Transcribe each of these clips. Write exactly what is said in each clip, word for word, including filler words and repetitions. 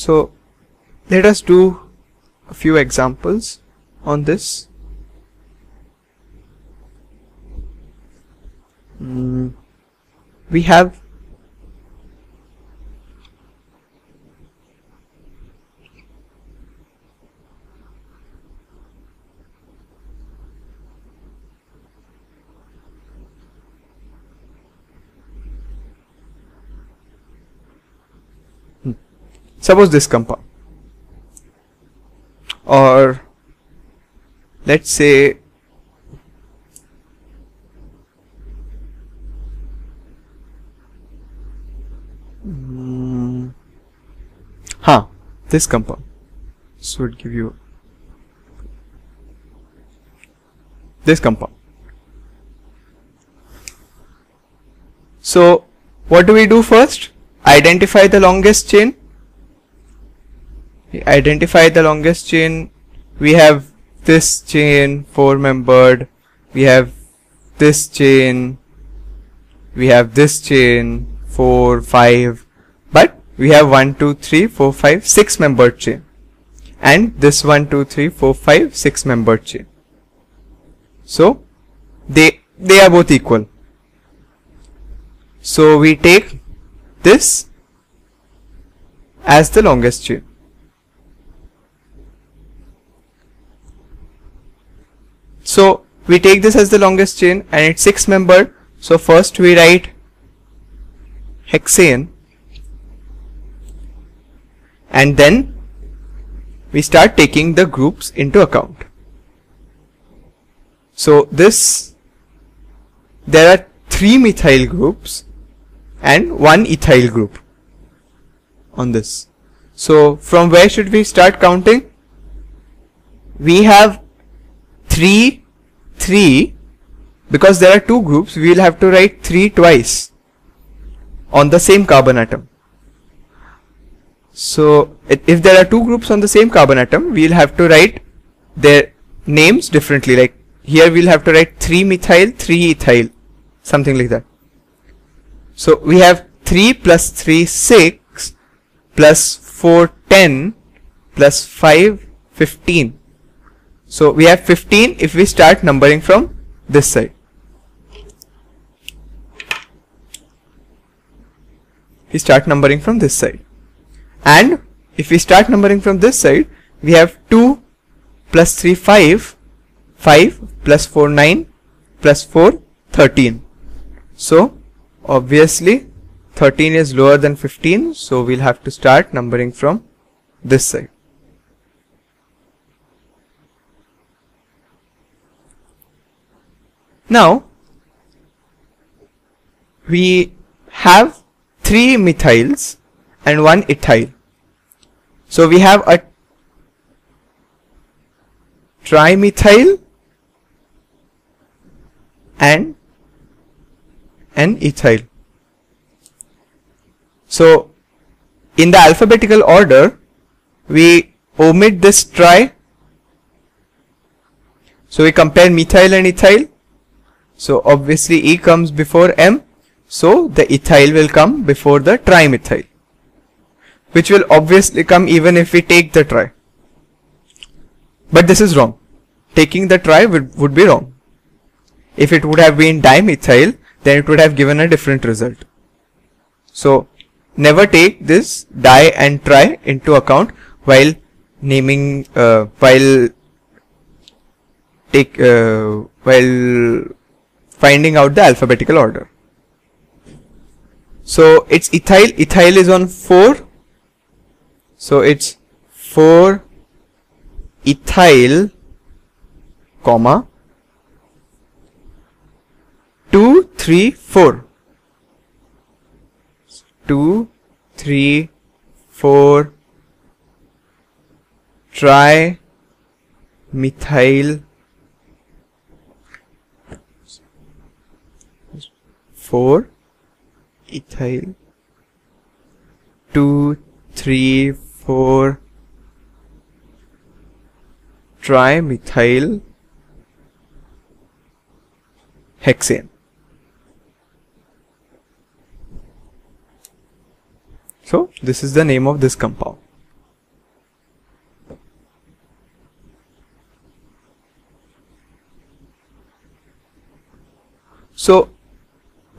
So let us do a few examples on this. Mm. We have hmm. suppose this compound, or let's say Huh, this compound. So it give you this compound. So what do we do first? Identify the longest chain. We identify the longest chain. We have this chain four-membered. We have this chain. We have this chain four, five. We have one, two, three, four, five, six membered chain, and this one, two, three, four, five, six membered chain. So they they are both equal. So we take this as the longest chain. So we take this as the longest chain, and it's six membered. So first we write hexane. And then we start taking the groups into account. So this, there are three methyl groups and one ethyl group on this. So from where should we start counting? We have three, three, because there are two groups, we will have to write three twice on the same carbon atom. So if there are two groups on the same carbon atom, we'll have to write their names differently. Like here we'll have to write three methyl, three ethyl, something like that. So we have three plus three, six, plus four, ten, plus five, fifteen. So we have fifteen if we start numbering from this side. We start numbering from this side. And if we start numbering from this side, we have two plus three, five, five plus four, nine, plus four, thirteen. So obviously thirteen is lower than fifteen, so we'll have to start numbering from this side. Now we have three methyls and one ethyl. So we have a trimethyl and an ethyl. So in the alphabetical order, we omit this tri. So we compare methyl and ethyl. So obviously E comes before M. So the ethyl will come before the trimethyl, which will obviously come even if we take the tri. But this is wrong. Taking the tri would, would be wrong. If it would have been dimethyl, then it would have given a different result. So never take this di and tri into account while naming, uh, while take, uh, while finding out the alphabetical order. So it's ethyl. Ethyl is on four. So it's four ethyl, comma, two, three, four. two, three, four, trimethyl, four ethyl, two, three, four. four trimethyl hexane. So this is the name of this compound. So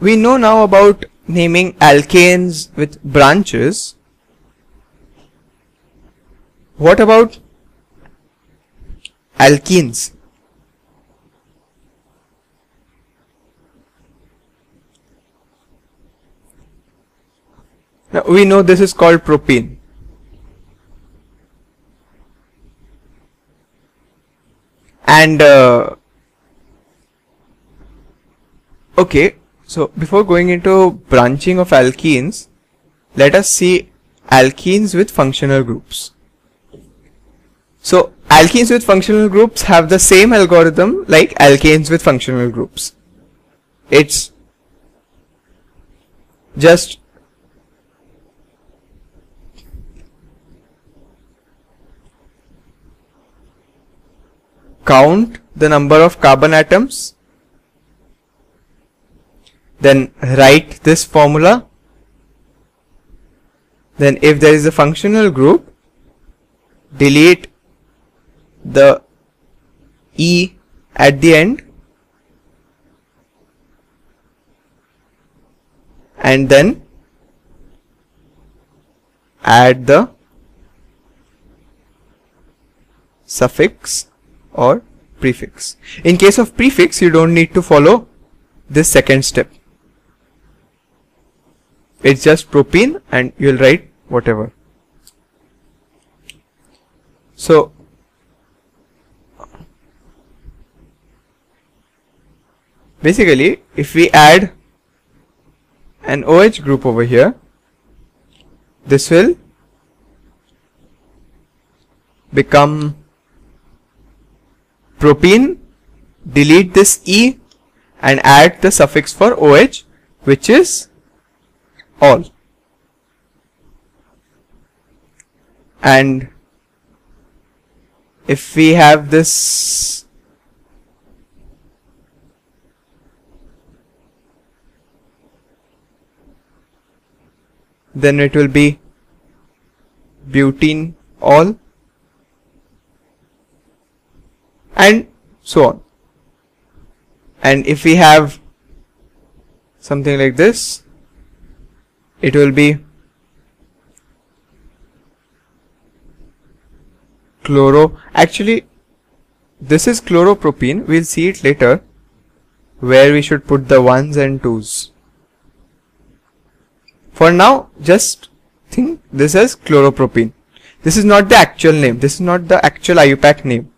we know now about naming alkanes with branches. What about alkenes? Now we know this is called propane. And uh, okay, so before going into branching of alkenes, let us see alkenes with functional groups. So alkenes with functional groups have the same algorithm like alkanes with functional groups. It's just count the number of carbon atoms, then write this formula, then if there is a functional group, delete the E at the end, and then add the suffix or prefix. In case of prefix, you don't need to follow this second step. It's just propene and you'll write whatever. So basically, if we add an OH group over here, this will become propene, delete this E and add the suffix for OH, which is all. And if we have this then it will be butene all, and so on. And if we have something like this, it will be chloro. Actually, this is chloropropene. We'll see it later where we should put the ones and twos. For now, just think this as chloropropene. This is not the actual name. This is not the actual I U P A C name.